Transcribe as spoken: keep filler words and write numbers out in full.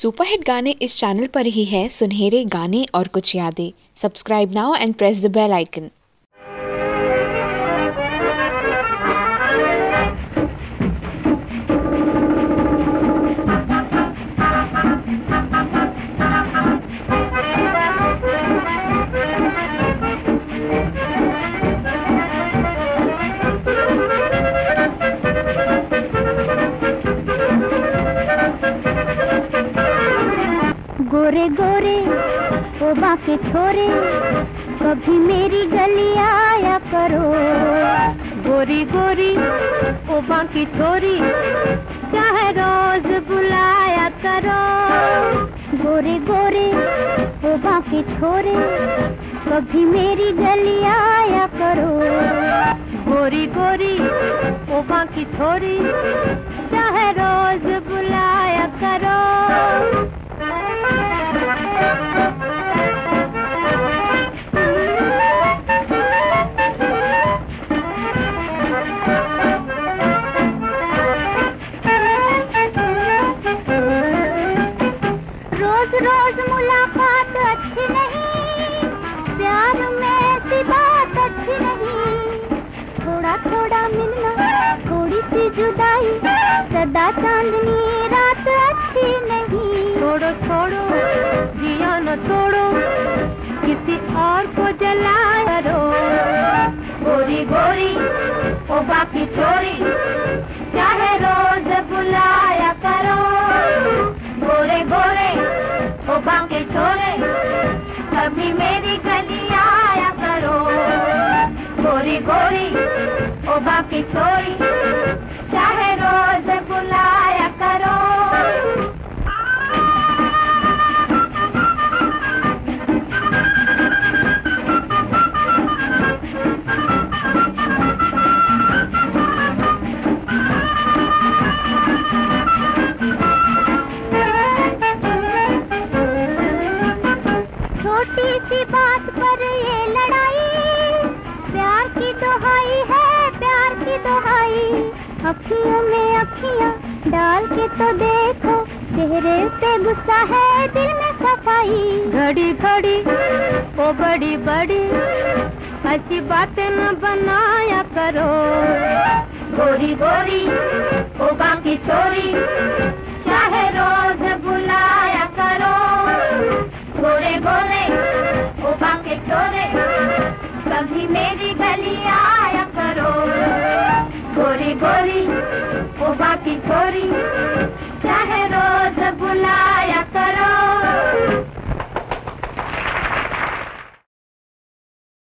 Superhit गाने इस channel पर ही है। सुनहरे गाने और कुछ यादें। Subscribe now and press the bell icon. गोरे गोरे ओ बांके छोरे कभी मेरी गली आया करो। गोरी गोरी ओ बांके छोरी चाहे रोज बुलाया करो। गोरे गोरे ओ बांके छोरे कभी मेरी गली आया करो। गोरी गोरी ओ बांके छोरी चाहे रोज बुलाया करो। रोज रोज मुलाकात अच्छी नहीं, प्यार में ऐसी बात अच्छी नहीं। थोड़ा थोड़ा मिलना, थोड़ी सी जुदाई, सदा चांदनी रात अच्छी नहीं। छोड़ो छोड़ो जिया न तोड़ो, किसी और को जला करो। गोरी गोरी ओ बांके छोरे चाहे रोज बुलाया करो। गोरे गोरे ओ बांके छोरे कभी मेरी गली आया करो। गोरी गोरी ओ बांके छोरी चाहे रोज बुलाया करो। किसी बात पर ये लड़ाई, प्यार की दुहाई है, प्यार की दुहाई। अखियों में अखियां डाल के तो देखो, चेहरे पे गुस्सा है, दिल में सफाई। घड़ी घड़ी ओ बड़ी बड़ी ऐसी बातें न बनाया करो। गोरी गोरी ओ बांके छोरी